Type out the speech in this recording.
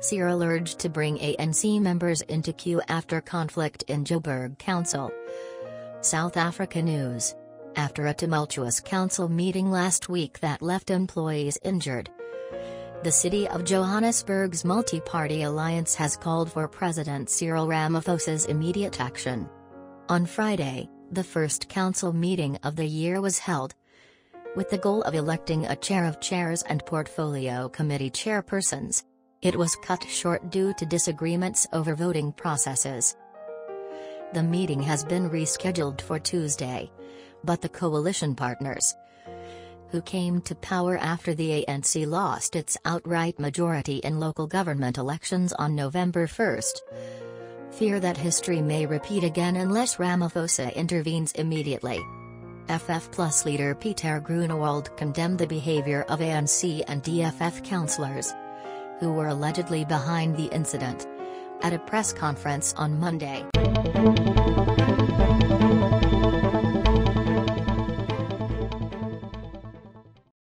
Cyril urged to bring ANC members into queue after conflict in Joburg Council. South Africa News. After a tumultuous council meeting last week that left employees injured, the city of Johannesburg's multi-party alliance has called for President Cyril Ramaphosa's immediate action. On Friday, the first council meeting of the year was held, with the goal of electing a chair of chairs and portfolio committee chairpersons. It was cut short due to disagreements over voting processes. The meeting has been rescheduled for Tuesday, but the coalition partners, who came to power after the ANC lost its outright majority in local government elections on November 1, fear that history may repeat again unless Ramaphosa intervenes immediately. FF+ leader Peter Groenewald condemned the behavior of ANC and DFF councillors, who were allegedly behind the incident, at a press conference on Monday.